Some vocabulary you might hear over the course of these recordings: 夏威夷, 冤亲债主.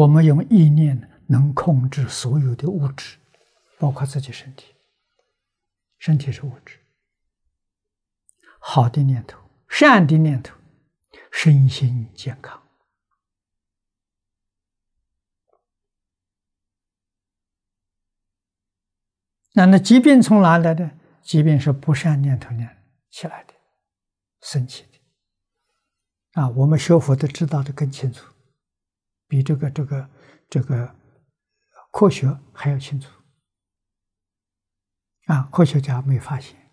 我们用意念能控制所有的物质，包括自己身体。身体是物质，好的念头、善的念头，身心健康。那疾病从哪来的？疾病是不善念头念起来的，生起的。啊，我们学佛的知道的更清楚，比这个科学还要清楚。啊，科学家没发现，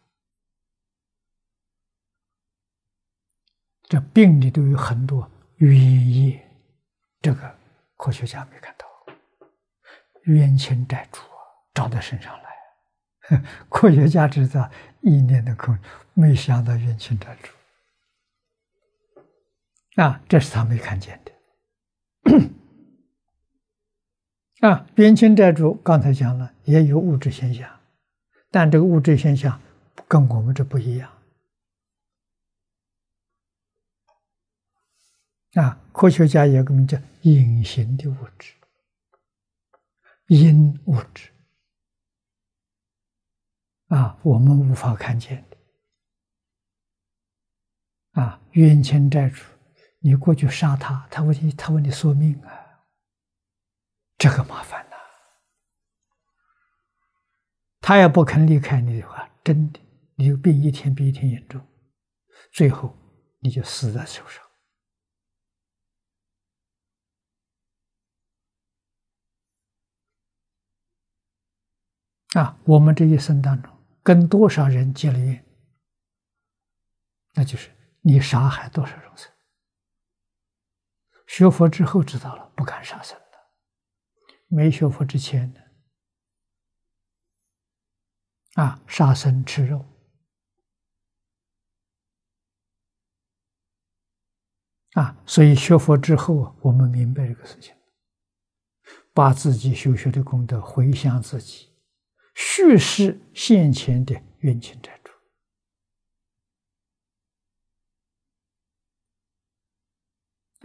这病里都有很多冤业，这个科学家没看到，冤亲债主找到身上来。科学家知道意念的控制，没想到冤亲债主啊，这是他没看见的啊。冤亲债主刚才讲了，也有物质现象，但这个物质现象跟我们这不一样啊。科学家有个名叫隐形的物质，阴物质。啊，我们无法看见的啊，冤亲债主，你过去杀他，他为你索命啊，这个麻烦呐、啊。他也不肯离开你的话，真的，你就病一天比一天严重，最后你就死在手上。啊，我们这一生当中。跟多少人结了怨，那就是你杀害多少众生。学佛之后知道了，不敢杀生了。没学佛之前呢，啊，杀生吃肉，啊，所以学佛之后，我们明白这个事情，把自己修学的功德回向自己。蓄势现前的冤亲债主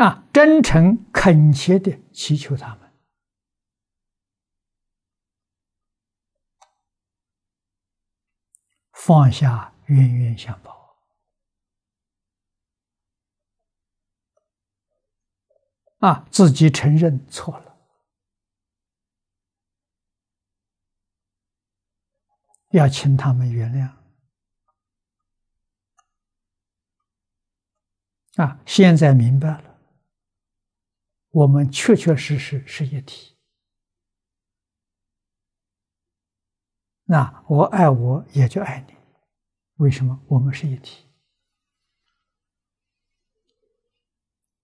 啊，真诚恳切的祈求他们放下冤冤相报啊，自己承认错了。要请他们原谅啊！现在明白了，我们确确实实是一体。那我爱我，也就爱你。为什么？我们是一体。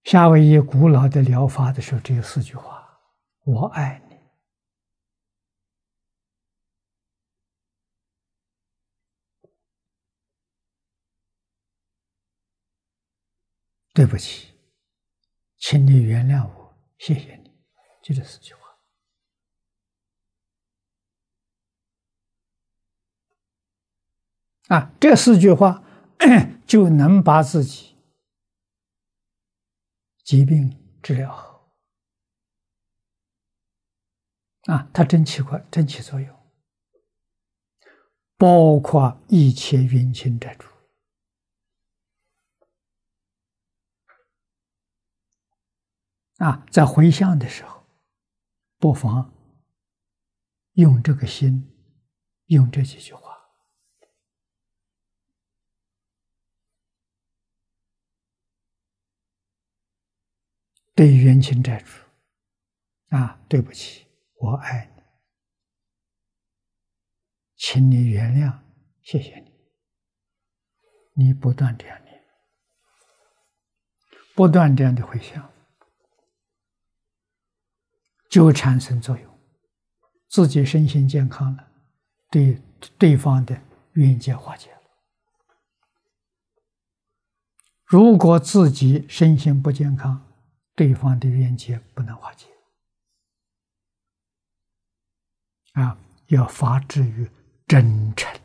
夏威夷古老的疗法的时候，只有4句话：我爱你。对不起，请你原谅我，谢谢你，就这4句话。啊，这4句话就能把自己疾病治疗好。啊，它真奇怪，真起作用，包括一切冤亲债主。啊，在回向的时候，不妨用这个心，用这几句话。对冤亲债主，啊，对不起，我爱你，请你原谅，谢谢你。你不断这样念，不断这样的回向。就产生作用，自己身心健康了，对对方的冤结化解了。如果自己身心不健康，对方的冤结不能化解。啊，要发至于真诚。